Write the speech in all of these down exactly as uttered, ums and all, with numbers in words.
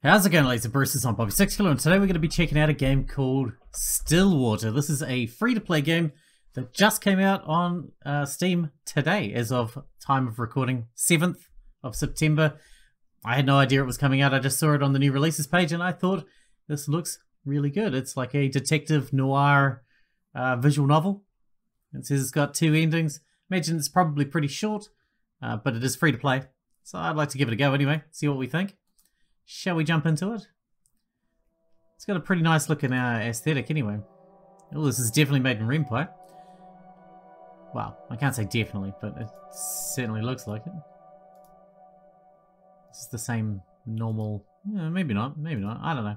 How's it going, ladies and Bruces? I'm Bobby Sixkiller, and today we're going to be checking out a game called Stillwater. This is a free-to-play game that just came out on uh, Steam today, as of time of recording, seventh of September. I had no idea it was coming out. I just saw it on the new releases page, and I thought this looks really good. It's like a detective noir uh, visual novel. It says it's got two endings. Imagine it's probably pretty short, uh, but it is free-to-play, so I'd like to give it a go anyway, see what we think. Shall we jump into it? It's got a pretty nice looking uh, aesthetic anyway. Oh, this is definitely made in Renpy. Well, I can't say definitely, but it certainly looks like it. This is the same normal... Yeah, maybe not, maybe not, I don't know.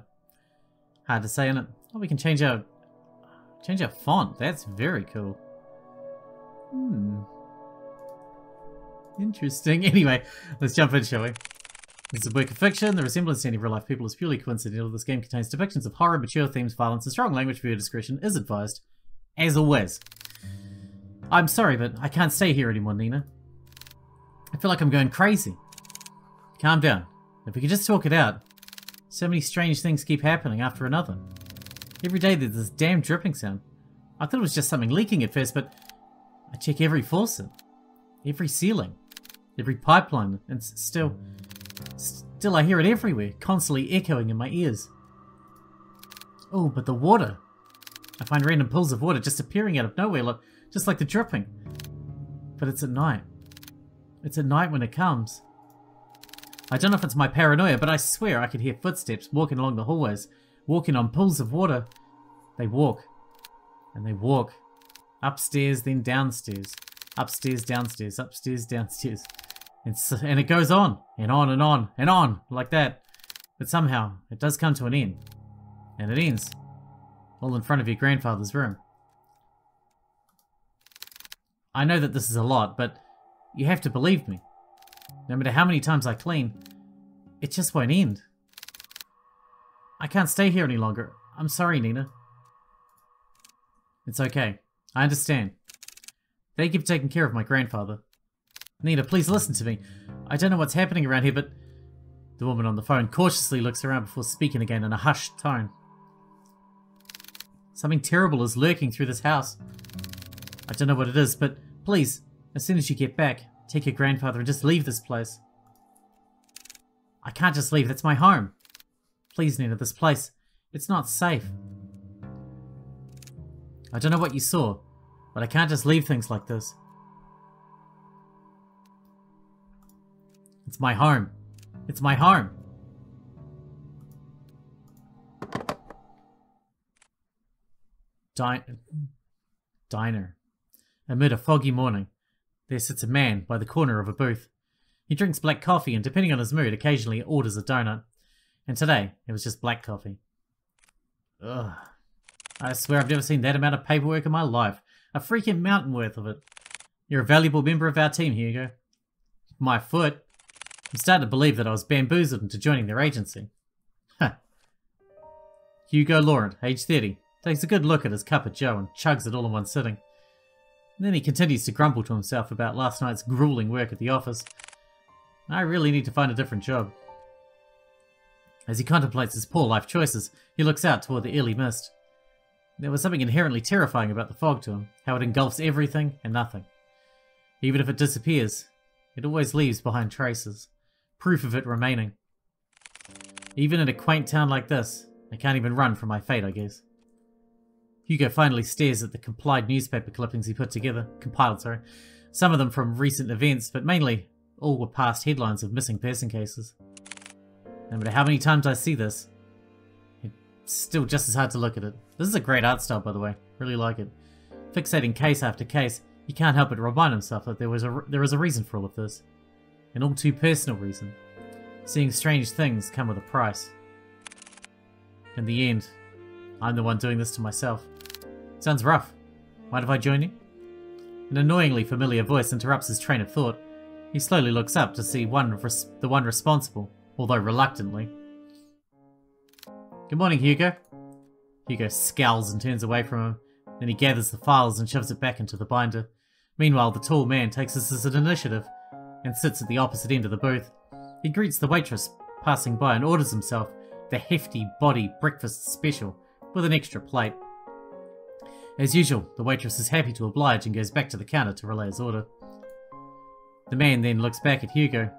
Hard to say, innit? Oh, we can change our... Change our font, that's very cool. Hmm. Interesting. Anyway, let's jump in, shall we? It's a work of fiction. The resemblance to any real-life people is purely coincidental. This game contains depictions of horror, mature themes, violence, and strong language. Viewer discretion is advised, as always. I'm sorry, but I can't stay here anymore, Nina. I feel like I'm going crazy. Calm down. If we could just talk it out. So many strange things keep happening after another. Every day there's this damn dripping sound. I thought it was just something leaking at first, but I check every faucet, every ceiling, every pipeline, and still... Still, I hear it everywhere, constantly echoing in my ears. Oh, but the water. I find random pools of water just appearing out of nowhere, look, just like the dripping. But it's at night. It's at night when it comes. I don't know if it's my paranoia, but I swear I could hear footsteps walking along the hallways, walking on pools of water. They walk. And they walk. Upstairs, then downstairs. Upstairs, downstairs, upstairs, downstairs. And, so, and it goes on, and on, and on, and on, like that. But somehow, it does come to an end. And it ends. All in front of your grandfather's room. I know that this is a lot, but you have to believe me. No matter how many times I clean, it just won't end. I can't stay here any longer. I'm sorry, Nina. It's okay. I understand. Thank you for taking care of my grandfather. Nina, please listen to me. I don't know what's happening around here, but... The woman on the phone cautiously looks around before speaking again in a hushed tone. Something terrible is lurking through this house. I don't know what it is, but please, as soon as you get back, take your grandfather and just leave this place. I can't just leave, that's my home. Please, Nina, this place, it's not safe. I don't know what you saw, but I can't just leave things like this. It's my home. It's my home. Din- Diner. Amid a foggy morning, there sits a man by the corner of a booth. He drinks black coffee and, depending on his mood, occasionally orders a donut. And today, it was just black coffee. Ugh. I swear I've never seen that amount of paperwork in my life. A freaking mountain worth of it. You're a valuable member of our team, Hugo. My foot. I'm starting to believe that I was bamboozled into joining their agency. Huh. Hugo Laurent, age thirty, takes a good look at his cup of joe and chugs it all in one sitting. And then he continues to grumble to himself about last night's grueling work at the office. I really need to find a different job. As he contemplates his poor life choices, he looks out toward the early mist. There was something inherently terrifying about the fog to him, how it engulfs everything and nothing. Even if it disappears, it always leaves behind traces. Proof of it remaining. Even in a quaint town like this, I can't even run from my fate, I guess. Hugo finally stares at the compiled newspaper clippings he put together, compiled, sorry. Some of them from recent events, but mainly all were past headlines of missing person cases. No matter how many times I see this, it's still just as hard to look at it. This is a great art style, by the way. Really like it. Fixating case after case, he can't help but remind himself that there was a there is a reason for all of this. An all too personal reason. Seeing strange things come with a price. In the end, I'm the one doing this to myself. Sounds rough. Mind if I join you? An annoyingly familiar voice interrupts his train of thought. He slowly looks up to see one res the one responsible, although reluctantly. Good morning, Hugo. Hugo scowls and turns away from him. Then he gathers the files and shoves it back into the binder. Meanwhile, the tall man takes this as an initiative and sits at the opposite end of the booth. He greets the waitress passing by and orders himself the hefty body breakfast special with an extra plate. As usual, the waitress is happy to oblige and goes back to the counter to relay his order. The man then looks back at Hugo.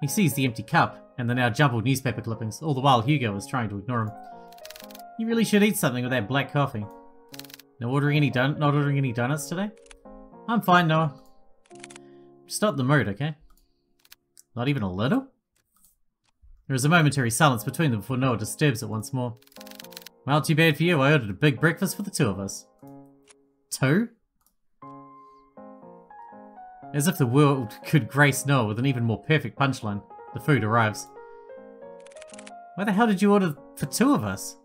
He sees the empty cup and the now jumbled newspaper clippings, all the while Hugo is trying to ignore him. You really should eat something with that black coffee. Now ordering any don- not ordering any donuts today? I'm fine, Noah. Just not the mood, okay? Not even a little? There is a momentary silence between them before Noah disturbs it once more. Well, too bad for you. I ordered a big breakfast for the two of us. Two? As if the world could grace Noah with an even more perfect punchline, the food arrives. Why the hell did you order for two of us?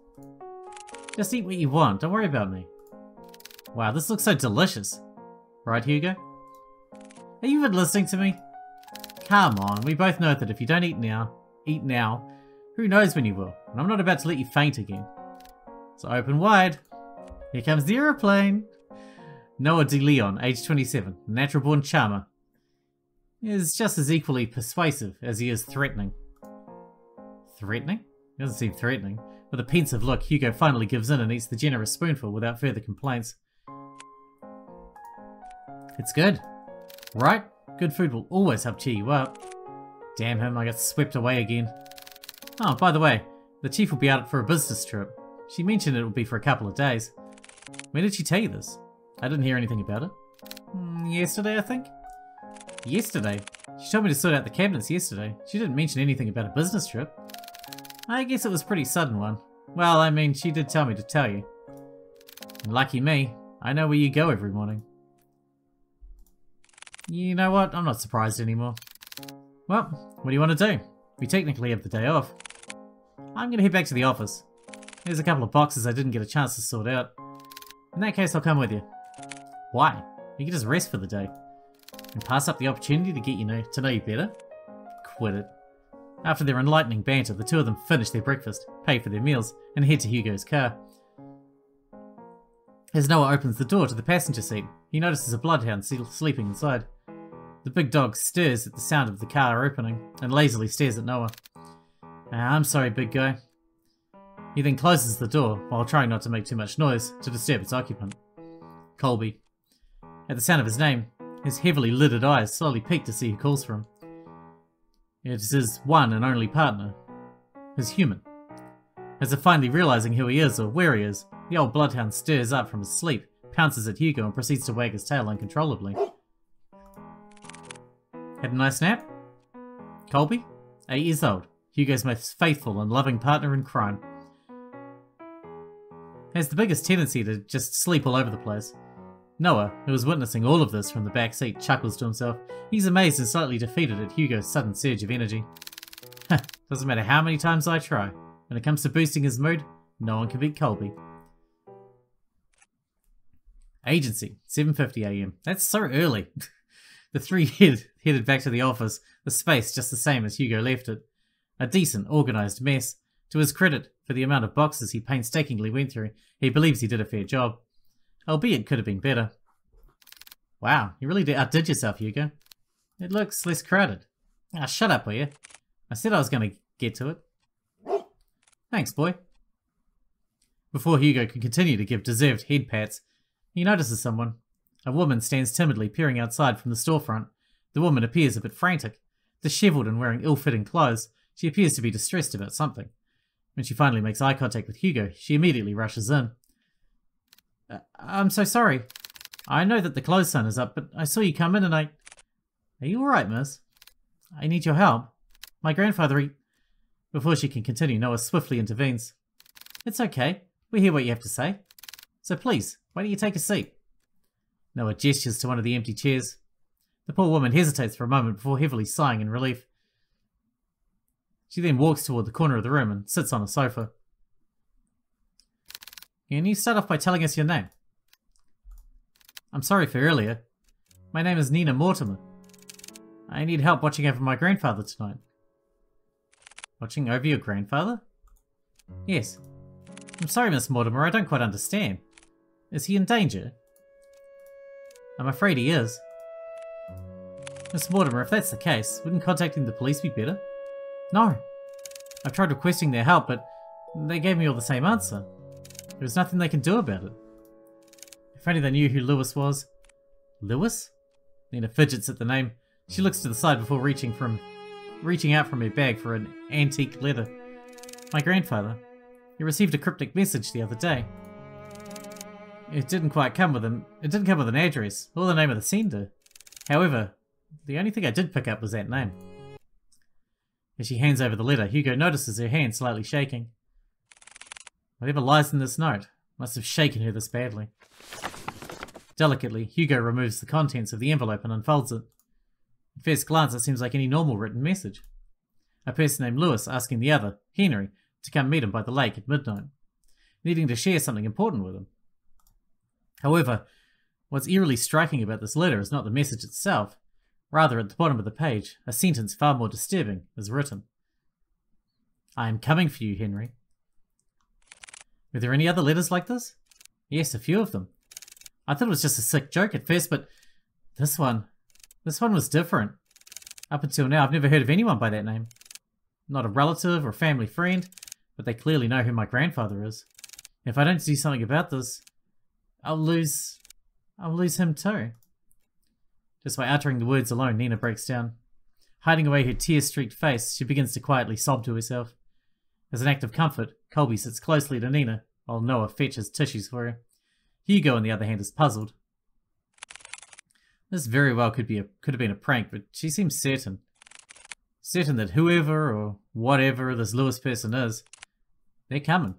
Just eat what you want, don't worry about me. Wow, this looks so delicious. Right, Hugo? Are you even listening to me? Come on, we both know that if you don't eat now, eat now, who knows when you will, and I'm not about to let you faint again. So open wide. Here comes the aeroplane. Noah de Leon, age twenty-seven, natural-born charmer, is just as equally persuasive as he is threatening. Threatening? He doesn't seem threatening. With a pensive look, Hugo finally gives in and eats the generous spoonful without further complaints. It's good, right? Good food will always help cheer you up. Damn him, I got swept away again. Oh, by the way, the chief will be out for a business trip. She mentioned it will be for a couple of days. When did she tell you this? I didn't hear anything about it. Mm, yesterday, I think. Yesterday? She told me to sort out the cabinets yesterday. She didn't mention anything about a business trip. I guess it was a pretty sudden one. Well, I mean, she did tell me to tell you. And lucky me, I know where you go every morning. You know what? I'm not surprised anymore. Well, what do you want to do? We technically have the day off. I'm going to head back to the office. There's a couple of boxes I didn't get a chance to sort out. In that case, I'll come with you. Why? You can just rest for the day. And pass up the opportunity to get you know, to know you better? Quit it. After their enlightening banter, the two of them finish their breakfast, pay for their meals, and head to Hugo's car. As Noah opens the door to the passenger seat, he notices a bloodhound sleeping inside. The big dog stirs at the sound of the car opening, and lazily stares at Noah. Ah, I'm sorry, big guy. He then closes the door, while trying not to make too much noise, to disturb its occupant. Colby. At the sound of his name, his heavily lidded eyes slowly peek to see who calls for him. It is his one and only partner, his human. As if finally realising who he is or where he is, the old bloodhound stirs up from his sleep, pounces at Hugo and proceeds to wag his tail uncontrollably. Had a nice nap? Colby, eight years old, Hugo's most faithful and loving partner in crime. Has the biggest tendency to just sleep all over the place. Noah, who was witnessing all of this from the back seat, chuckles to himself. He's amazed and slightly defeated at Hugo's sudden surge of energy. Doesn't matter how many times I try. When it comes to boosting his mood, no one can beat Colby. Agency, seven fifty a m. That's so early. The three head, headed back to the office, the space just the same as Hugo left it. A decent, organised mess. To his credit, for the amount of boxes he painstakingly went through, he believes he did a fair job. Albeit could have been better. Wow, you really did outdid yourself, Hugo. It looks less crowded. Ah, shut up, will you? I said I was going to get to it. Thanks, boy. Before Hugo can continue to give deserved head pats, he notices someone. A woman stands timidly peering outside from the storefront. The woman appears a bit frantic, dishevelled and wearing ill-fitting clothes. She appears to be distressed about something. When she finally makes eye contact with Hugo, she immediately rushes in. I'm so sorry. I know that the clothes sign is up, but I saw you come in and I... Are you alright, miss? I need your help. My grandfather... He... Before she can continue, Noah swiftly intervenes. It's okay. We hear what you have to say. So please, why don't you take a seat? Noah gestures to one of the empty chairs. The poor woman hesitates for a moment before heavily sighing in relief. She then walks toward the corner of the room and sits on a sofa. Can you start off by telling us your name? I'm sorry for earlier. My name is Nina Mortimer. I need help watching over my grandfather tonight. Watching over your grandfather? Yes. I'm sorry, Miss Mortimer, I don't quite understand. Is he in danger? I'm afraid he is. Miss Mortimer, if that's the case, wouldn't contacting the police be better? No. I've tried requesting their help, but they gave me all the same answer. There was nothing they can do about it. If only they knew who Lewis was. Lewis? Nina fidgets at the name. She looks to the side before reaching from, reaching out from her bag for an antique letter. My grandfather. He received a cryptic message the other day. It didn't quite come with an, it didn't come with an address or the name of the sender. However, the only thing I did pick up was that name. As she hands over the letter, Hugo notices her hand slightly shaking. Whatever lies in this note must have shaken her this badly. Delicately, Hugo removes the contents of the envelope and unfolds it. At first glance, it seems like any normal written message. A person named Lewis asking the other, Henry, to come meet him by the lake at midnight, needing to share something important with him. However, what's eerily striking about this letter is not the message itself. Rather, at the bottom of the page, a sentence far more disturbing is written. I am coming for you, Henry. Were there any other letters like this? Yes, a few of them. I thought it was just a sick joke at first, but this one, this one was different. Up until now, I've never heard of anyone by that name. Not a relative or family friend, but they clearly know who my grandfather is. And if I don't do something about this, I'll lose, I'll lose him too. Just by uttering the words alone, Nina breaks down. Hiding away her tear-streaked face, she begins to quietly sob to herself. As an act of comfort, Colby sits closely to Nina, while Noah fetches tissues for her. Hugo, on the other hand, is puzzled. This very well could be a, could have been a prank, but she seems certain. Certain that whoever or whatever this Lewis person is, they're coming. Do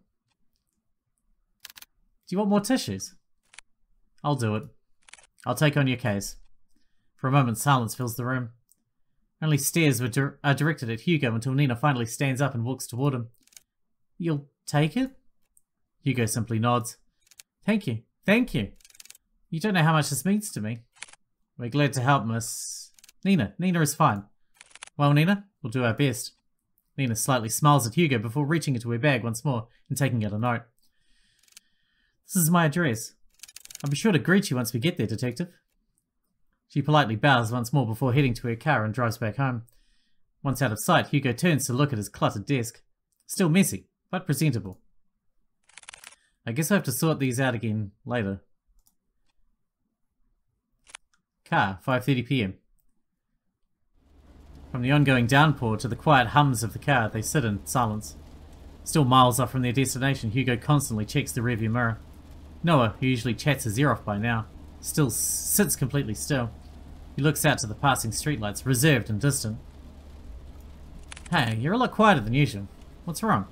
you want more tissues? I'll do it. I'll take on your case. For a moment, silence fills the room. Only stares were dir- are directed at Hugo until Nina finally stands up and walks toward him. You'll take it? Hugo simply nods. Thank you. Thank you. You don't know how much this means to me. We're glad to help, Miss... Nina. Nina is fine. Well, Nina, we'll do our best. Nina slightly smiles at Hugo before reaching into her bag once more and taking out a note. This is my address. I'll be sure to greet you once we get there, Detective. She politely bows once more before heading to her car and drives back home. Once out of sight, Hugo turns to look at his cluttered desk. Still messy, but presentable. I guess I have to sort these out again later. Car, five thirty p m. From the ongoing downpour to the quiet hums of the car, they sit in silence. Still miles off from their destination, Hugo constantly checks the rearview mirror. Noah, who usually chats his ear off by now, still sits completely still. He looks out to the passing streetlights, reserved and distant. Hey, you're a lot quieter than usual. What's wrong?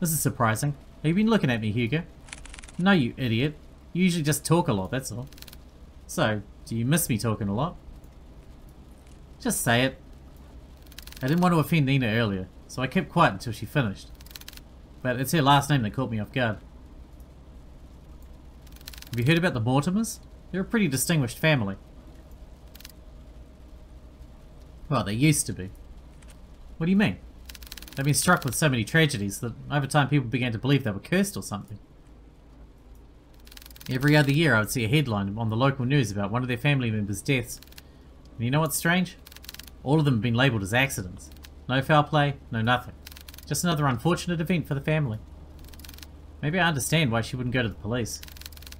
This is surprising. Have you been looking at me, Hugo? No, you idiot. You usually just talk a lot, that's all. So, do you miss me talking a lot? Just say it. I didn't want to offend Nina earlier, so I kept quiet until she finished. But it's her last name that caught me off guard. Have you heard about the Mortimers? They're a pretty distinguished family. Well, they used to be. What do you mean? They've been struck with so many tragedies that over time people began to believe they were cursed or something. Every other year I would see a headline on the local news about one of their family members' deaths. And you know what's strange? All of them have been labelled as accidents. No foul play, no nothing. Just another unfortunate event for the family. Maybe I understand why she wouldn't go to the police.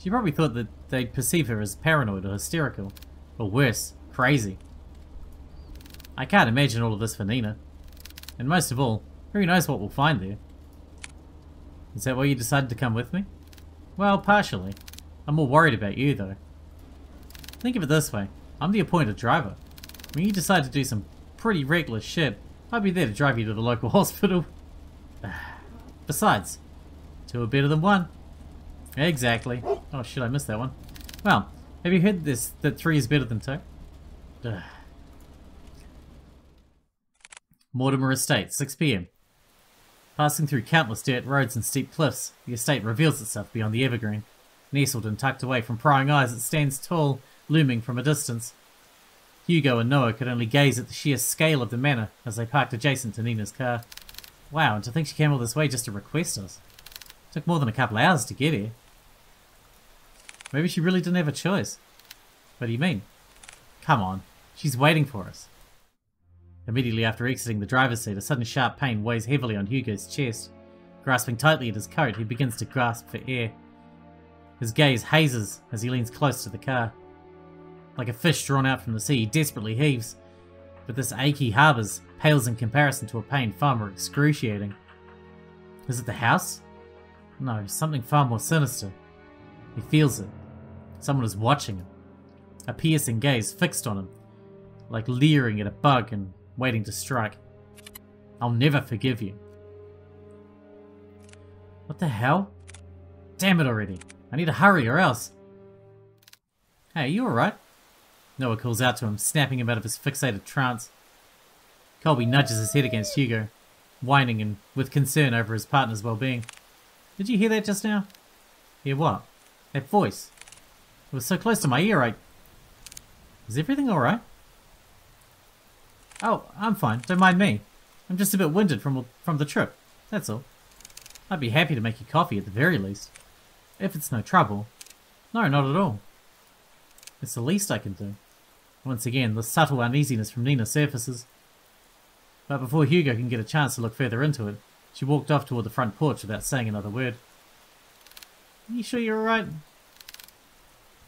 She probably thought that they'd perceive her as paranoid or hysterical. Or worse, crazy. I can't imagine all of this for Nina. And most of all, who knows what we'll find there. Is that why you decided to come with me? Well, partially. I'm more worried about you, though. Think of it this way. I'm the appointed driver. When you decide to do some pretty reckless shit, I'll be there to drive you to the local hospital. Besides, two are better than one. Exactly. Oh shit, I missed that one. Well, have you heard this, that three is better than two? Ugh. Mortimer Estate, six p m. Passing through countless dirt roads and steep cliffs, the estate reveals itself beyond the evergreen. Nestled and tucked away from prying eyes, it stands tall, looming from a distance. Hugo and Noah could only gaze at the sheer scale of the manor as they parked adjacent to Nina's car. Wow, and to think she came all this way just to request us. It took more than a couple of hours to get here. Maybe she really didn't have a choice. What do you mean? Come on, she's waiting for us. Immediately after exiting the driver's seat, a sudden sharp pain weighs heavily on Hugo's chest. Grasping tightly at his coat, he begins to gasp for air. His gaze hazes as he leans close to the car. Like a fish drawn out from the sea, he desperately heaves, but this ache he harbours pales in comparison to a pain far more excruciating. Is it the house? No, something far more sinister. He feels it. Someone is watching him, a piercing gaze fixed on him, like leering at a bug and waiting to strike. I'll never forgive you. What the hell? Damn it already. I need to hurry or else. Hey, you alright? Noah calls out to him, snapping him out of his fixated trance. Colby nudges his head against Hugo, whining and with concern over his partner's well-being. Did you hear that just now? Hear what? That voice. It was so close to my ear, I... Is everything alright? Oh, I'm fine. Don't mind me. I'm just a bit winded from from the trip. That's all. I'd be happy to make you coffee at the very least. If it's no trouble. No, not at all. It's the least I can do. Once again, the subtle uneasiness from Nina surfaces. But before Hugo can get a chance to look further into it, she walked off toward the front porch without saying another word. Are you sure you're alright?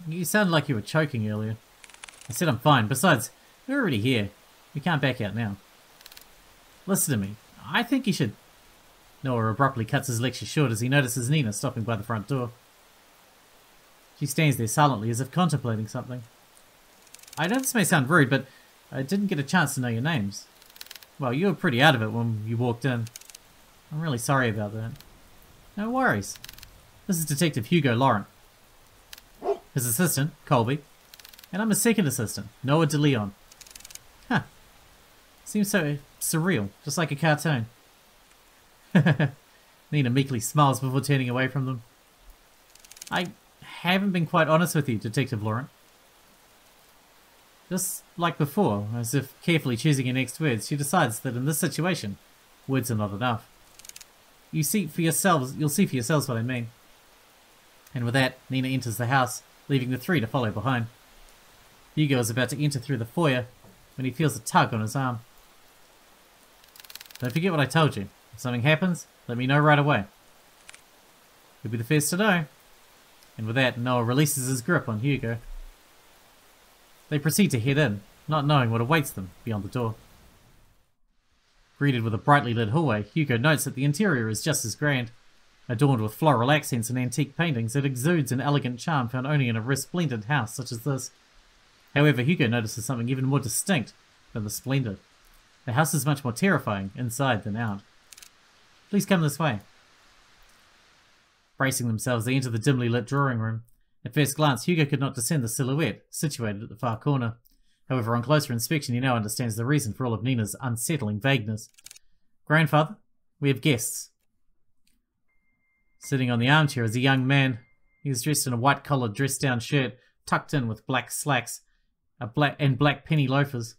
You sounded like you were choking earlier. I said I'm fine. Besides, we're already here. We can't back out now. Listen to me. I think you should... Noah abruptly cuts his lecture short as he notices Nina stopping by the front door. She stands there silently as if contemplating something. I know this may sound rude, but I didn't get a chance to know your names. Well, you were pretty out of it when you walked in. I'm really sorry about that. No worries. This is Detective Hugo Laurent. His assistant, Colby. And I'm his second assistant, Noah de Leon. Huh. Seems so surreal, just like a cartoon. Nina meekly smiles before turning away from them. I haven't been quite honest with you, Detective Laurent. Just like before, as if carefully choosing her next words, she decides that in this situation, words are not enough. You see for yourselves, you'll see for yourselves what I mean. And with that, Nina enters the house, leaving the three to follow behind. Hugo is about to enter through the foyer when he feels a tug on his arm. Don't forget what I told you. If something happens, let me know right away. You'll be the first to know. And with that, Noah releases his grip on Hugo. They proceed to head in, not knowing what awaits them beyond the door. Greeted with a brightly lit hallway, Hugo notes that the interior is just as grand. Adorned with floral accents and antique paintings, it exudes an elegant charm found only in a resplendent house such as this. However, Hugo notices something even more distinct than the splendor. The house is much more terrifying inside than out. Please come this way. Bracing themselves, they enter the dimly lit drawing room. At first glance, Hugo could not discern the silhouette situated at the far corner. However, on closer inspection, he now understands the reason for all of Nina's unsettling vagueness. Grandfather, we have guests. Sitting on the armchair is a young man. He is dressed in a white-collared dress-down shirt, tucked in with black slacks a black and black penny loafers.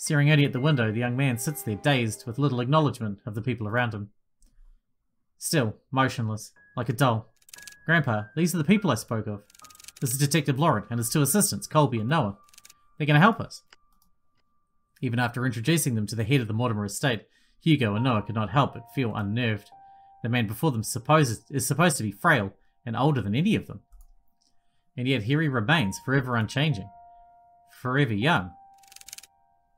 Staring only at the window, the young man sits there dazed with little acknowledgement of the people around him. Still, motionless, like a doll. Grandpa, these are the people I spoke of. This is Detective Laurent and his two assistants, Colby and Noah. They're going to help us. Even after introducing them to the head of the Mortimer estate, Hugo and Noah could not help but feel unnerved. The man before them supposed, is supposed to be frail and older than any of them. And yet here he remains, forever unchanging. Forever young.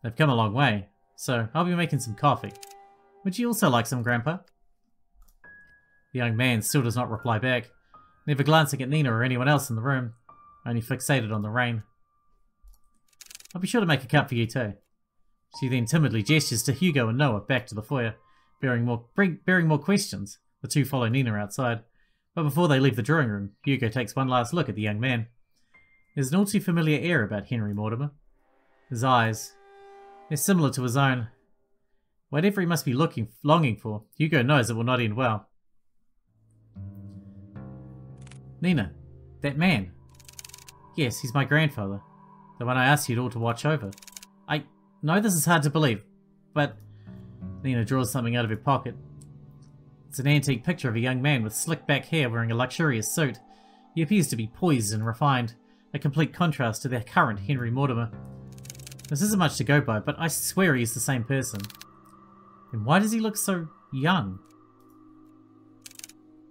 They've come a long way, so I'll be making some coffee. Would you also like some, Grandpa? The young man still does not reply back, never glancing at Nina or anyone else in the room, only fixated on the rain. I'll be sure to make a cup for you too. She then timidly gestures to Hugo and Noah back to the foyer, bearing more, bearing more questions. The two follow Nina outside, but before they leave the drawing room, Hugo takes one last look at the young man. There's an all too familiar air about Henry Mortimer. His eyes... They're similar to his own. Whatever he must be looking, longing for, Hugo knows it will not end well. Nina, that man. Yes, he's my grandfather. The one I asked you all to watch over. I know this is hard to believe, but... Nina draws something out of her pocket. It's an antique picture of a young man with slick back hair wearing a luxurious suit. He appears to be poised and refined, a complete contrast to their current Henry Mortimer. This isn't much to go by, but I swear he's the same person. Then why does he look so young?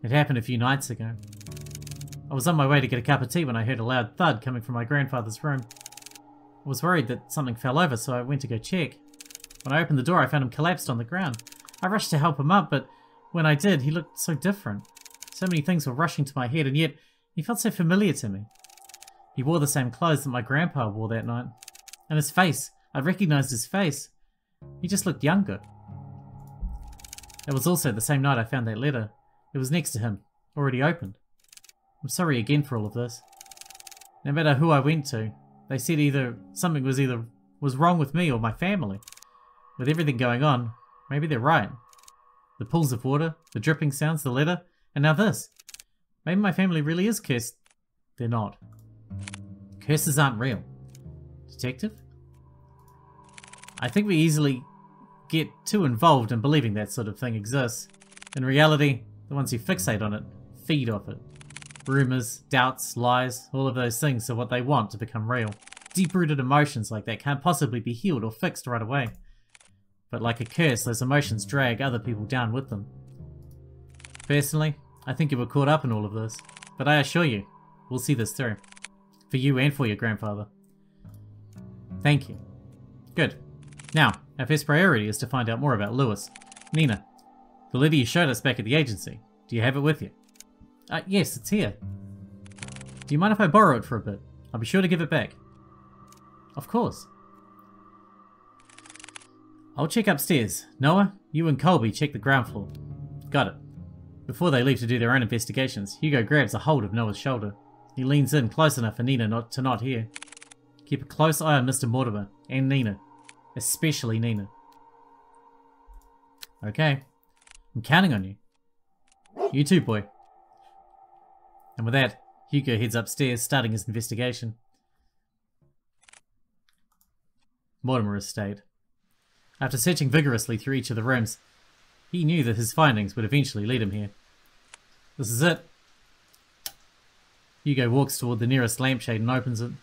It happened a few nights ago. I was on my way to get a cup of tea when I heard a loud thud coming from my grandfather's room. I was worried that something fell over, so I went to go check. When I opened the door, I found him collapsed on the ground. I rushed to help him up, but when I did, he looked so different. So many things were rushing to my head, and yet he felt so familiar to me. He wore the same clothes that my grandpa wore that night. And his face, I recognized his face. He just looked younger. It was also the same night I found that letter. It was next to him, already opened. I'm sorry again for all of this. No matter who I went to, they said either something was either was wrong with me or my family. With everything going on, maybe they're right. The pools of water, the dripping sounds, the letter, and now this. Maybe my family really is cursed. They're not. Curses aren't real. Detective? I think we easily get too involved in believing that sort of thing exists. In reality, the ones who fixate on it feed off it. Rumors, doubts, lies, all of those things are what they want to become real. Deep-rooted emotions like that can't possibly be healed or fixed right away. But like a curse, those emotions drag other people down with them. Personally, I think you were caught up in all of this, but I assure you, we'll see this through. For you and for your grandfather. Thank you. Good. Now, our first priority is to find out more about Lewis. Nina, the letter you showed us back at the agency, do you have it with you? Uh, yes, it's here. Do you mind if I borrow it for a bit? I'll be sure to give it back. Of course. I'll check upstairs. Noah, you and Colby check the ground floor. Got it. Before they leave to do their own investigations, Hugo grabs a hold of Noah's shoulder. He leans in close enough for Nina not to not hear. Keep a close eye on Mister Mortimer and Nina. Especially Nina. Okay. I'm counting on you. You too, boy. And with that, Hugo heads upstairs, starting his investigation. Mortimer has stayed. After searching vigorously through each of the rooms, he knew that his findings would eventually lead him here. This is it. Hugo walks toward the nearest lampshade and opens it.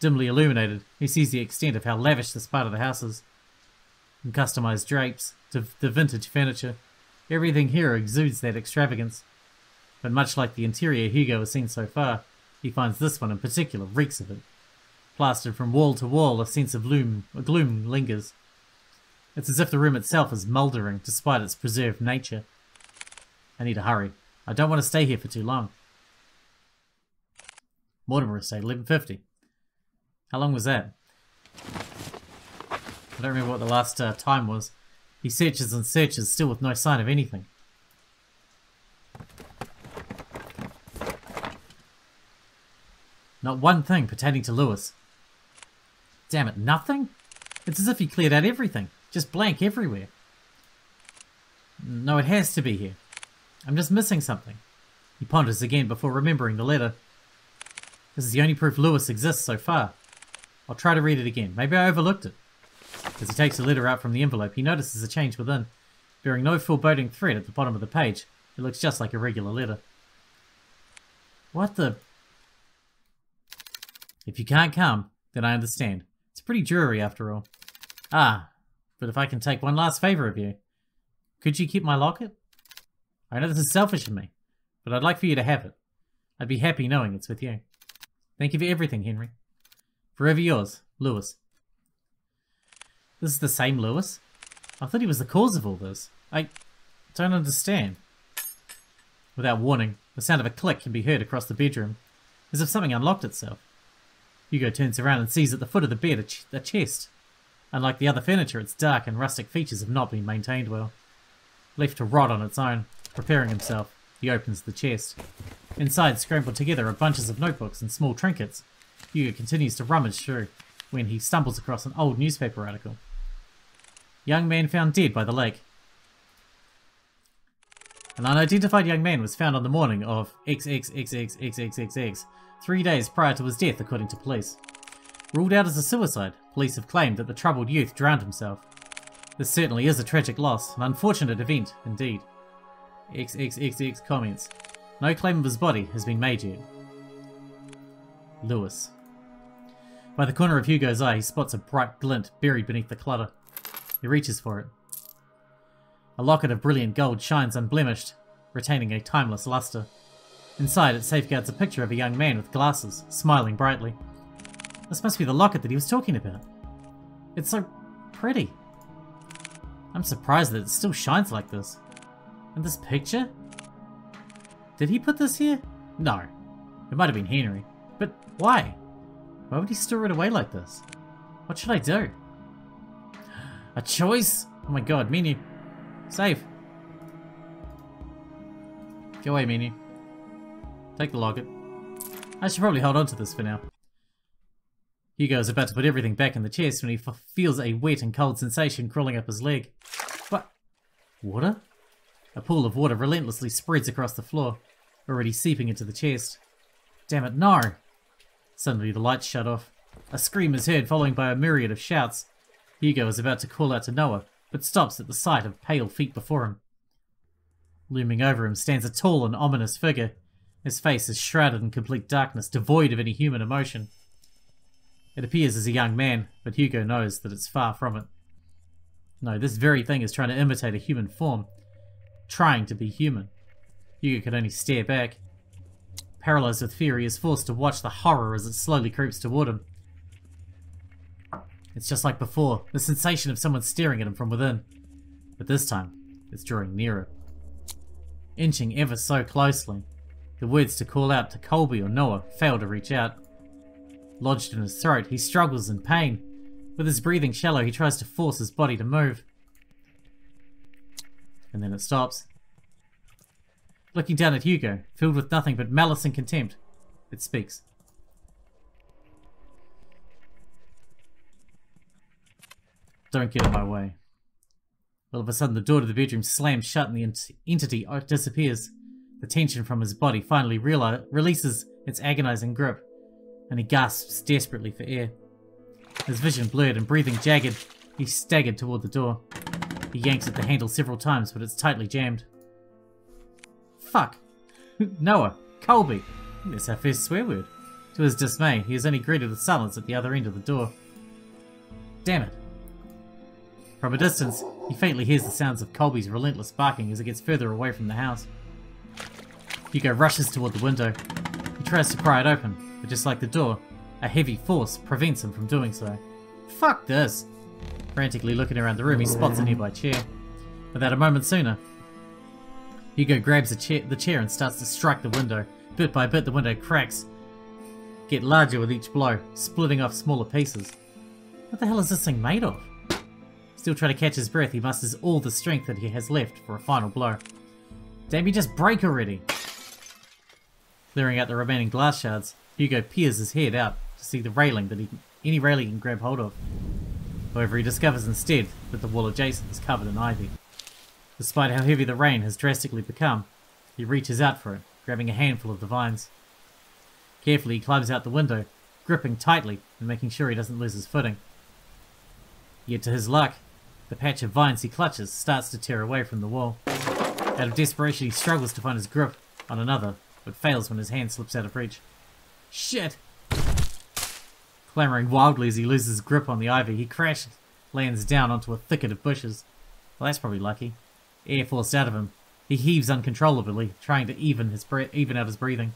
Dimly illuminated, he sees the extent of how lavish this part of the house is. From customized drapes to the vintage furniture, everything here exudes that extravagance. But much like the interior Hugo has seen so far, he finds this one in particular reeks of it. Plastered from wall to wall, a sense of gloom, gloom lingers. It's as if the room itself is mouldering despite its preserved nature. I need to hurry. I don't want to stay here for too long. Mortimer has stayed eleven fifty. How long was that? I don't remember what the last uh, time was. He searches and searches, still with no sign of anything. Not one thing pertaining to Lewis. Damn it, nothing? It's as if he cleared out everything. Just blank everywhere. No, it has to be here. I'm just missing something. He ponders again before remembering the letter. This is the only proof Lewis exists so far. I'll try to read it again. Maybe I overlooked it. As he takes the letter out from the envelope, he notices a change within. Bearing no foreboding thread at the bottom of the page, it looks just like a regular letter. What the... If you can't come, then I understand. It's pretty dreary after all. Ah, but if I can take one last favour of you. Could you keep my locket? I know this is selfish of me, but I'd like for you to have it. I'd be happy knowing it's with you. Thank you for everything, Henry. Forever yours, Lewis. This is the same Lewis? I thought he was the cause of all this. I don't understand. Without warning, the sound of a click can be heard across the bedroom, as if something unlocked itself. Hugo turns around and sees at the foot of the bed a, ch a chest. Unlike the other furniture, its dark and rustic features have not been maintained well. Left to rot on its own, preparing himself, he opens the chest. Inside, scrambled together are bunches of notebooks and small trinkets. Hugo continues to rummage through when he stumbles across an old newspaper article. Young man found dead by the lake. An unidentified young man was found on the morning of XXXXXXXX, three days prior to his death, according to police. Ruled out as a suicide, police have claimed that the troubled youth drowned himself. This certainly is a tragic loss, an unfortunate event indeed. XXXX comments. No claim of his body has been made yet. Lewis. By the corner of Hugo's eye, he spots a bright glint buried beneath the clutter. He reaches for it. A locket of brilliant gold shines unblemished, retaining a timeless luster. Inside, it safeguards a picture of a young man with glasses, smiling brightly. This must be the locket that he was talking about. It's so pretty. I'm surprised that it still shines like this. And this picture? Did he put this here? No. It might have been Henry. But why? Why would he store it away like this? What should I do? A choice? Oh my god, menu. Save. Go away, menu. Take the locket. I should probably hold on to this for now. Hugo is about to put everything back in the chest when he f feels a wet and cold sensation crawling up his leg. What? Water? A pool of water relentlessly spreads across the floor, already seeping into the chest. Damn it, no! Suddenly the lights shut off. A scream is heard, followed by a myriad of shouts. Hugo is about to call out to Noah, but stops at the sight of pale feet before him. Looming over him stands a tall and ominous figure. His face is shrouded in complete darkness, devoid of any human emotion. It appears as a young man, but Hugo knows that it's far from it. No, this very thing is trying to imitate a human form. Trying to be human. Hugo can only stare back. Paralysed with fear, he is forced to watch the horror as it slowly creeps toward him. It's just like before, the sensation of someone staring at him from within. But this time, it's drawing nearer. Inching ever so closely, the words to call out to Colby or Noah fail to reach out. Lodged in his throat, he struggles in pain. With his breathing shallow, he tries to force his body to move. And then it stops. Looking down at Hugo, filled with nothing but malice and contempt, it speaks. Don't get in my way. All of a sudden, the door to the bedroom slams shut and the ent entity disappears. The tension from his body finally releases its agonizing grip, and he gasps desperately for air. His vision blurred and breathing jagged, he staggered toward the door. He yanks at the handle several times, but it's tightly jammed. Fuck! Noah! Colby! That's our first swear word. To his dismay, he is only greeted with silence at the other end of the door. Damn it! From a distance, he faintly hears the sounds of Colby's relentless barking as it gets further away from the house. Hugo rushes toward the window. He tries to pry it open, but just like the door, a heavy force prevents him from doing so. Fuck this! Frantically looking around the room, he spots a nearby chair. Without a moment sooner, Hugo grabs a chair, the chair and starts to strike the window. Bit by bit, the window cracks get larger with each blow, splitting off smaller pieces. What the hell is this thing made of? Still trying to catch his breath, he musters all the strength that he has left for a final blow. Damn, you just break already! Clearing out the remaining glass shards, Hugo peers his head out to see the railing that he, any railing he can grab hold of. However, he discovers instead that the wall adjacent is covered in ivy. Despite how heavy the rain has drastically become, he reaches out for it, grabbing a handful of the vines. Carefully, he climbs out the window, gripping tightly and making sure he doesn't lose his footing. Yet to his luck, the patch of vines he clutches starts to tear away from the wall. Out of desperation, he struggles to find his grip on another, but fails when his hand slips out of reach. Shit! Clamoring wildly as he loses grip on the ivy, he crashes, lands down onto a thicket of bushes. Well, that's probably lucky. Air forced out of him, he heaves uncontrollably, trying to even his bre even out his breathing.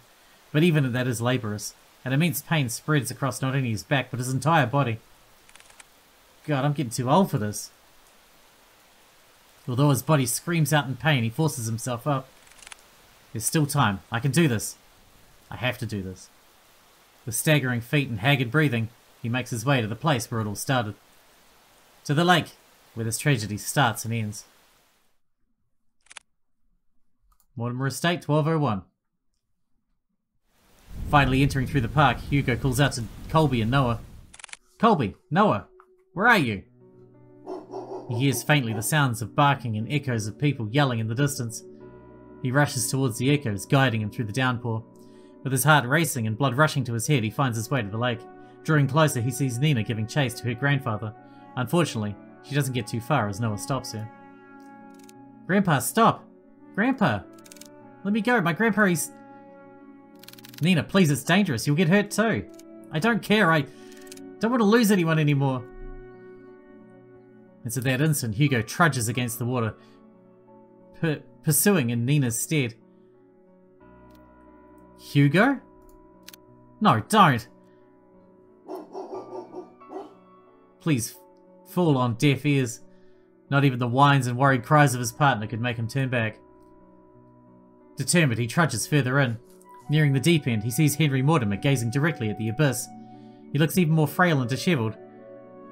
But even that is laborious. An immense pain spreads across not only his back, but his entire body. God, I'm getting too old for this. Although his body screams out in pain, he forces himself up. There's still time. I can do this. I have to do this. With staggering feet and haggard breathing, he makes his way to the place where it all started. To the lake, where this tragedy starts and ends. Mortimer Estate, twelve oh one. Finally entering through the park, Hugo calls out to Colby and Noah. Colby, Noah, where are you? He hears faintly the sounds of barking and echoes of people yelling in the distance. He rushes towards the echoes, guiding him through the downpour. With his heart racing and blood rushing to his head, he finds his way to the lake. Drawing closer, he sees Nina giving chase to her grandfather. Unfortunately, she doesn't get too far as Noah stops her. Grandpa, stop! Grandpa! Let me go, my grandpa is... Nina, please, it's dangerous. You'll get hurt too. I don't care, I... Don't want to lose anyone anymore. It's at that instant Hugo trudges against the water, per pursuing in Nina's stead. Hugo? No, don't! Please fall on deaf ears. Not even the whines and worried cries of his partner could make him turn back. Determined, he trudges further in. Nearing the deep end, he sees Henry Mortimer gazing directly at the abyss. He looks even more frail and dishevelled,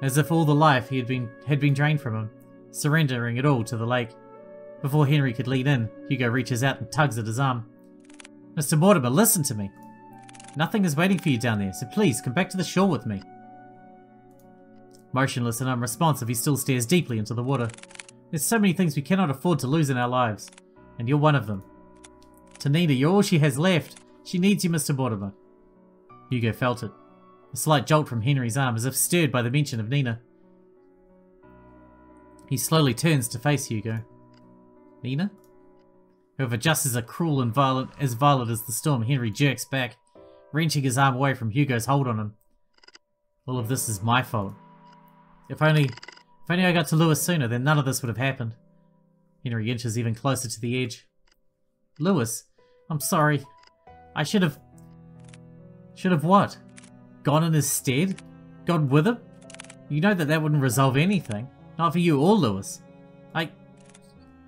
as if all the life he had been had been drained from him, surrendering it all to the lake. Before Henry could lean in, Hugo reaches out and tugs at his arm. Mister Mortimer, listen to me. Nothing is waiting for you down there, so please come back to the shore with me. Motionless and unresponsive, he still stares deeply into the water. There's so many things we cannot afford to lose in our lives, and you're one of them. To Nina, you're all she has left. She needs you, Mister Mortimer. Hugo felt it. A slight jolt from Henry's arm, as if stirred by the mention of Nina. He slowly turns to face Hugo. Nina? However, just as a cruel and violent as violent as the storm, Henry jerks back, wrenching his arm away from Hugo's hold on him. All of this is my fault. If only, if only I got to Lewis sooner, then none of this would have happened. Henry inches even closer to the edge. Lewis, I'm sorry. I should have... Should have what? Gone in his stead? Gone with him? You know that that wouldn't resolve anything. Not for you or Lewis. I...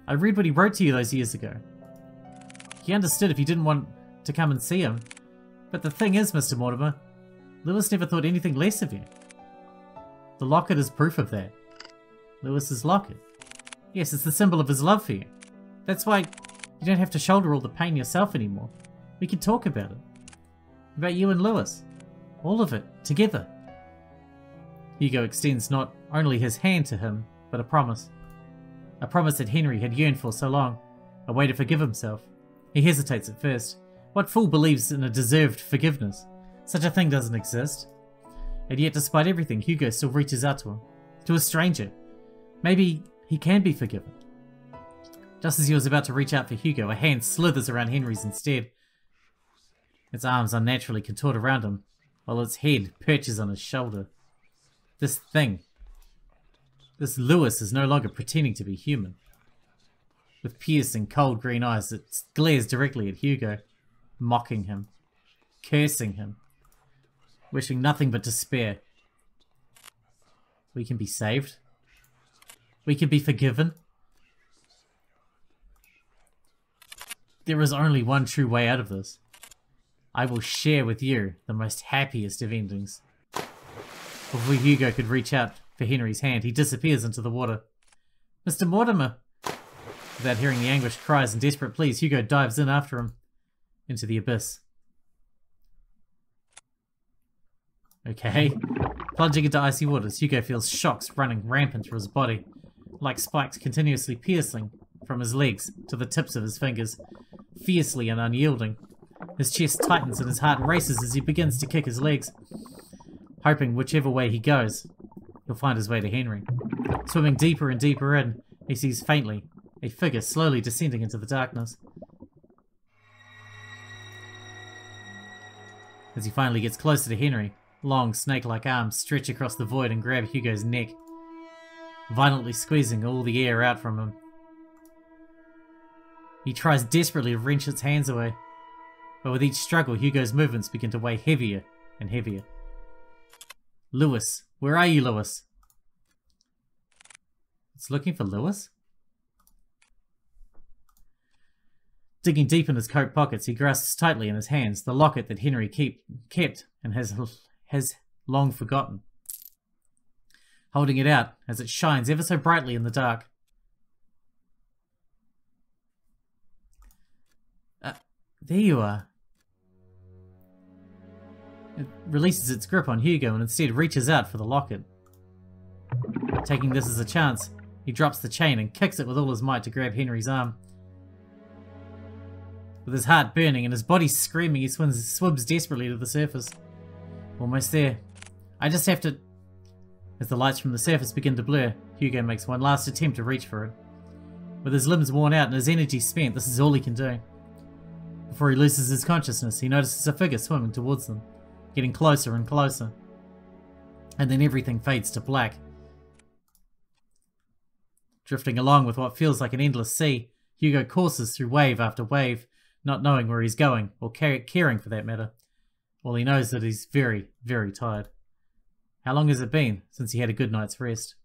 I read what he wrote to you those years ago. He understood if you didn't want to come and see him. But the thing is, Mister Mortimer, Lewis never thought anything less of you. The locket is proof of that. Lewis's locket. Yes, it's the symbol of his love for you. That's why you don't have to shoulder all the pain yourself anymore. We can talk about it. About you and Lewis. All of it, together. Hugo extends not only his hand to him, but a promise. A promise that Henry had yearned for so long. A way to forgive himself. He hesitates at first. What fool believes in a deserved forgiveness? Such a thing doesn't exist. And yet, despite everything, Hugo still reaches out to him. To a stranger. Maybe he can be forgiven. Just as he was about to reach out for Hugo, a hand slithers around Henry's instead. Its arms unnaturally contort around him, while its head perches on his shoulder. This thing. This Lewis is no longer pretending to be human. With piercing, cold green eyes, it glares directly at Hugo, mocking him, cursing him, wishing nothing but despair. We can be saved. We can be forgiven. There is only one true way out of this. I will share with you the most happiest of endings. Before Hugo could reach out for Henry's hand, he disappears into the water. Mister Mortimer! Without hearing the anguished cries and desperate pleas, Hugo dives in after him, into the abyss. Okay. Plunging into icy waters, Hugo feels shocks running rampant through his body, like spikes continuously piercing from his legs to the tips of his fingers, fiercely and unyielding. His chest tightens and his heart races as he begins to kick his legs, hoping whichever way he goes, he'll find his way to Henry. Swimming deeper and deeper in, he sees faintly a figure slowly descending into the darkness. As he finally gets closer to Henry, long snake-like arms stretch across the void and grab Hugo's neck, violently squeezing all the air out from him. He tries desperately to wrench its hands away, but with each struggle, Hugo's movements begin to weigh heavier and heavier. Lewis, where are you, Lewis? It's looking for Lewis? Digging deep in his coat pockets, he grasps tightly in his hands the locket that Henry keep, kept and has, has long forgotten. Holding it out as it shines ever so brightly in the dark. There you are. It releases its grip on Hugo and instead reaches out for the locket. Taking this as a chance, he drops the chain and kicks it with all his might to grab Henry's arm. With his heart burning and his body screaming, he swims, swims desperately to the surface. Almost there. I just have to... As the lights from the surface begin to blur, Hugo makes one last attempt to reach for it. With his limbs worn out and his energy spent, this is all he can do. Before he loses his consciousness, he notices a figure swimming towards them, getting closer and closer. and then everything fades to black. Drifting along with what feels like an endless sea, Hugo courses through wave after wave, not knowing where he's going, or caring for that matter. All he knows is that he's very, very tired. How long has it been since he had a good night's rest?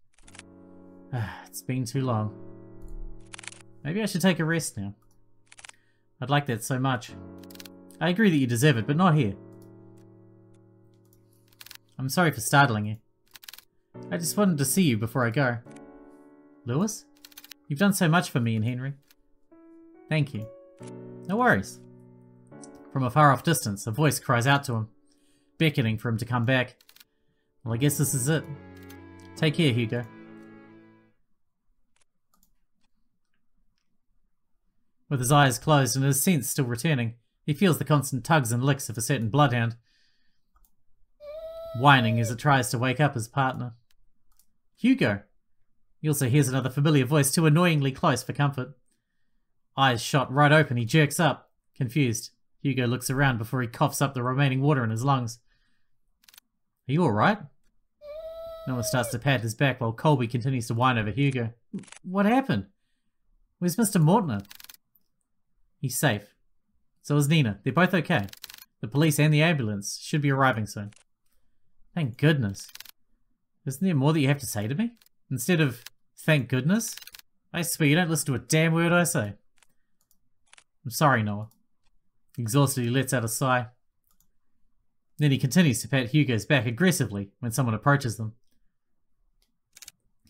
It's been too long. Maybe I should take a rest now. I'd like that so much. I agree that you deserve it, but not here. I'm sorry for startling you. I just wanted to see you before I go. Lewis? You've done so much for me and Henry. Thank you. No worries. From a far-off distance, a voice cries out to him, beckoning for him to come back. Well, I guess this is it. Take care, Hugo. With his eyes closed and his sense still returning, he feels the constant tugs and licks of a certain bloodhound, whining as it tries to wake up his partner. Hugo! He also hears another familiar voice, too annoyingly close for comfort. Eyes shot right open, he jerks up. Confused, Hugo looks around before he coughs up the remaining water in his lungs. Are you alright? Noah starts to pat his back while Colby continues to whine over Hugo. What happened? Where's Mister Mortimer? He's safe. So is Nina. They're both okay. The police and the ambulance should be arriving soon. Thank goodness. Isn't there more that you have to say to me? Instead of thank goodness? I swear you don't listen to a damn word I say. I'm sorry, Noah. Exhausted, he lets out a sigh. Then he continues to pat Hugo's back aggressively when someone approaches them.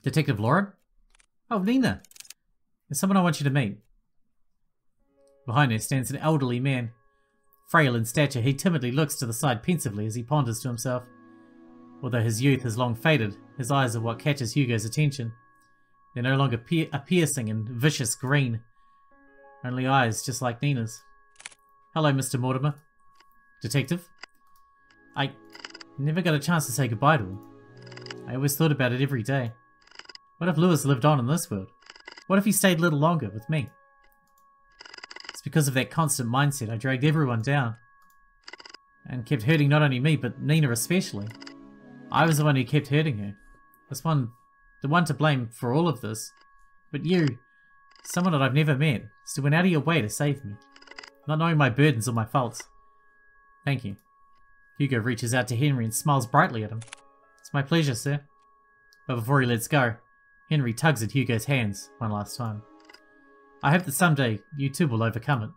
Detective Laurent? Oh, Nina! There's someone I want you to meet. Behind her stands an elderly man. Frail in stature, he timidly looks to the side pensively as he ponders to himself. Although his youth has long faded, his eyes are what catches Hugo's attention. They're no longer pier a piercing and vicious green. Only eyes just like Nina's. Hello, Mister Mortimer. Detective? I never got a chance to say goodbye to him. I always thought about it every day. What if Lewis lived on in this world? What if he stayed a little longer with me? It's because of that constant mindset I dragged everyone down. And kept hurting not only me, but Nina especially. I was the one who kept hurting her. This one, the one to blame for all of this. But you, someone that I've never met, still went out of your way to save me. Not knowing my burdens or my faults. Thank you. Hugo reaches out to Henry and smiles brightly at him. It's my pleasure, sir. But before he lets go, Henry tugs at Hugo's hands one last time. I hope that someday you two will overcome it.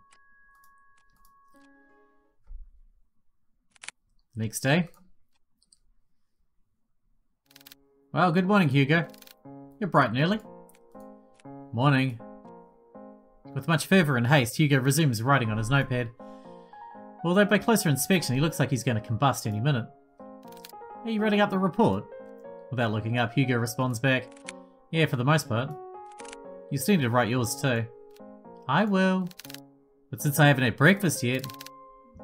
Next day. Well, good morning, Hugo. You're bright and early. Morning. With much fervour and haste, Hugo resumes writing on his notepad. Although by closer inspection, he looks like he's going to combust any minute. Are you writing up the report? Without looking up, Hugo responds back. Yeah, for the most part. You still need to write yours too. I will. But since I haven't had breakfast yet,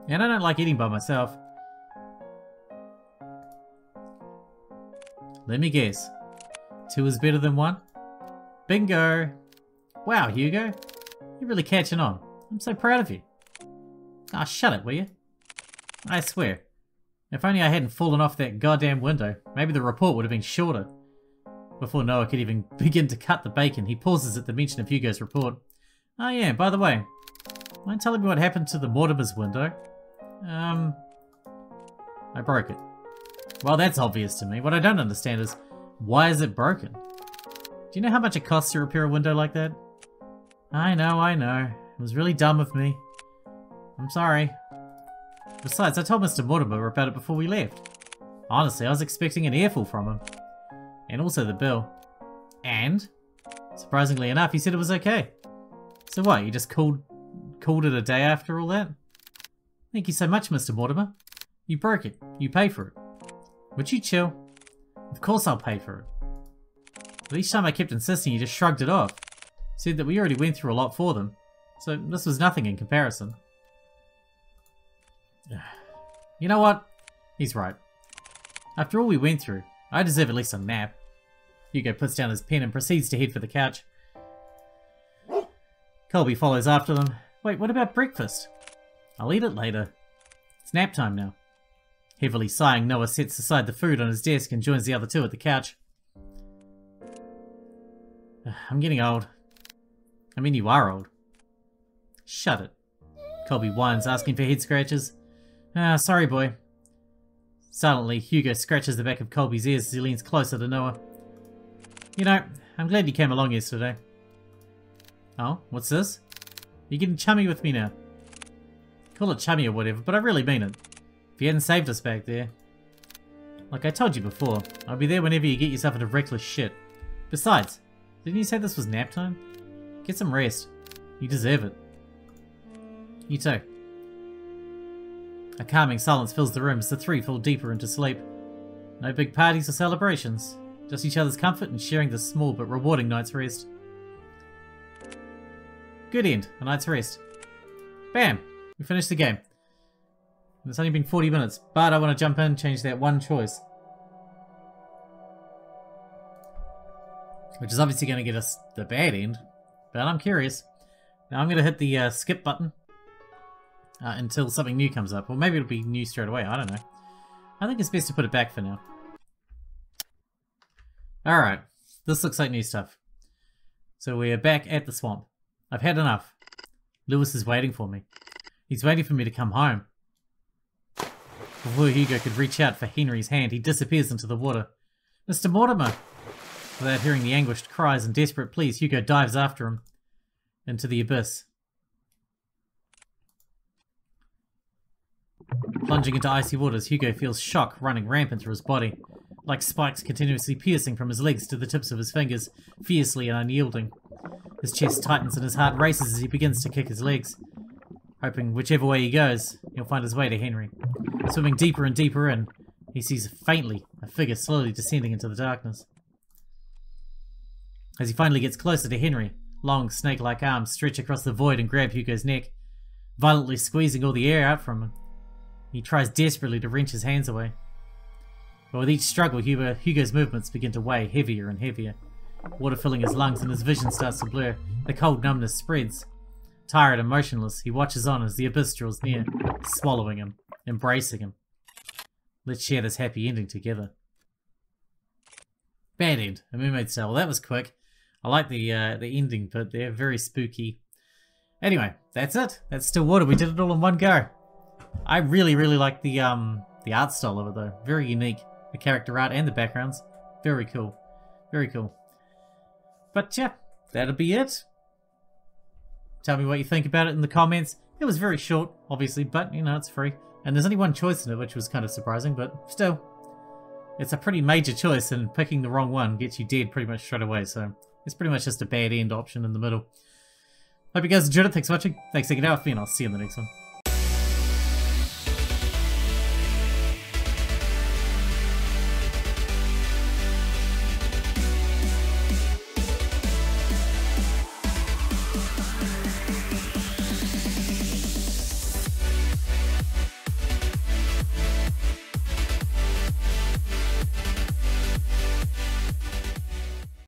and I don't like eating by myself, let me guess. Two is better than one? Bingo! Wow, Hugo. You're really catching on. I'm so proud of you. Ah, oh, shut it, will you? I swear. If only I hadn't fallen off that goddamn window, maybe the report would have been shorter. Before Noah could even begin to cut the bacon, he pauses at the mention of Hugo's report. Oh yeah, by the way, mind telling me what happened to the Mortimer's window? Um... I broke it. Well, that's obvious to me. What I don't understand is, why is it broken? Do you know how much it costs to repair a window like that? I know, I know. It was really dumb of me. I'm sorry. Besides, I told Mister Mortimer about it before we left. Honestly, I was expecting an earful from him. And also the bill. And? Surprisingly enough, he said it was okay. So what, you just called, called it a day after all that? Thank you so much, Mister Mortimer. You broke it. You pay for it. Would you chill? Of course I'll pay for it. But each time I kept insisting, you just shrugged it off. Said that we already went through a lot for them. So this was nothing in comparison. You know what? He's right. After all we went through, I deserve at least a nap. Hugo puts down his pen and proceeds to head for the couch. Colby follows after them. Wait, what about breakfast? I'll eat it later. It's nap time now. Heavily sighing, Noah sets aside the food on his desk and joins the other two at the couch. I'm getting old. I mean, you are old. Shut it. Colby whines, asking for head scratches. Ah, sorry, boy. Silently, Hugo scratches the back of Colby's ears as he leans closer to Noah. You know, I'm glad you came along yesterday. Oh, what's this? You're getting chummy with me now. Call it chummy or whatever, but I really mean it. If you hadn't saved us back there. Like I told you before, I'll be there whenever you get yourself into reckless shit. Besides, didn't you say this was nap time? Get some rest. You deserve it. You too. A calming silence fills the room as the three fall deeper into sleep. No big parties or celebrations. Just each other's comfort and sharing this small but rewarding night's rest. Good end. A night's rest. Bam! We finished the game. It's only been forty minutes, but I want to jump in and change that one choice. Which is obviously going to get us the bad end, but I'm curious. Now I'm going to hit the uh, skip button uh, until something new comes up. Or maybe it'll be new straight away, I don't know. I think it's best to put it back for now. Alright, this looks like new stuff. So we're back at the swamp. I've had enough. Lewis is waiting for me. He's waiting for me to come home. Before Hugo could reach out for Henry's hand, he disappears into the water. Mister Mortimer! Without hearing the anguished cries and desperate pleas, Hugo dives after him into the abyss. Plunging into icy waters, Hugo feels shock running rampant through his body, like spikes continuously piercing from his legs to the tips of his fingers, fiercely and unyielding. His chest tightens and his heart races as he begins to kick his legs, hoping whichever way he goes, he'll find his way to Henry. Swimming deeper and deeper in, he sees faintly a figure slowly descending into the darkness. As he finally gets closer to Henry, long snake-like arms stretch across the void and grab Hugo's neck, violently squeezing all the air out from him. He tries desperately to wrench his hands away. But with each struggle, Hugo, Hugo's movements begin to weigh heavier and heavier, water filling his lungs and his vision starts to blur. The cold numbness spreads. Tired and motionless, he watches on as the abyss draws near, swallowing him. Embracing him. Let's share this happy ending together. Bad end. A mermaid's tale. Well, that was quick. I like the uh, the ending bit there. Very spooky. Anyway, that's it. That's Stillwater. We did it all in one go. I really, really like the um the art style of it though. Very unique. The character art and the backgrounds. Very cool. Very cool. But yeah, that'll be it. Tell me what you think about it in the comments. It was very short, obviously, but you know, it's free. And there's only one choice in it, which was kind of surprising, but still. It's a pretty major choice, and picking the wrong one gets you dead pretty much straight away, so it's pretty much just a bad end option in the middle. Hope you guys enjoyed it. Thanks for watching. Thanks for checking it out with me, and I'll see you in the next one.